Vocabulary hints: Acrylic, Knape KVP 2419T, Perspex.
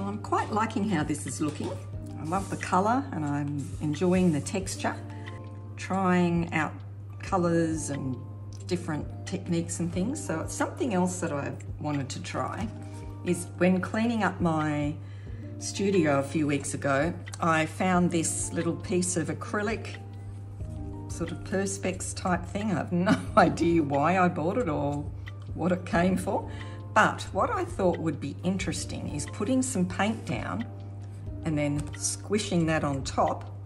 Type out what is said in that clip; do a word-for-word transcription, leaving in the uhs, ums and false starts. Well, I'm quite liking how this is looking. I love the colour and I'm enjoying the texture. Trying out colours and different techniques and things. So it's something else that I've wanted to try is when cleaning up my studio a few weeks ago, I found this little piece of acrylic, sort of perspex type thing. I have no idea why I bought it or what it came for. But what I thought would be interesting is putting some paint down and then squishing that on top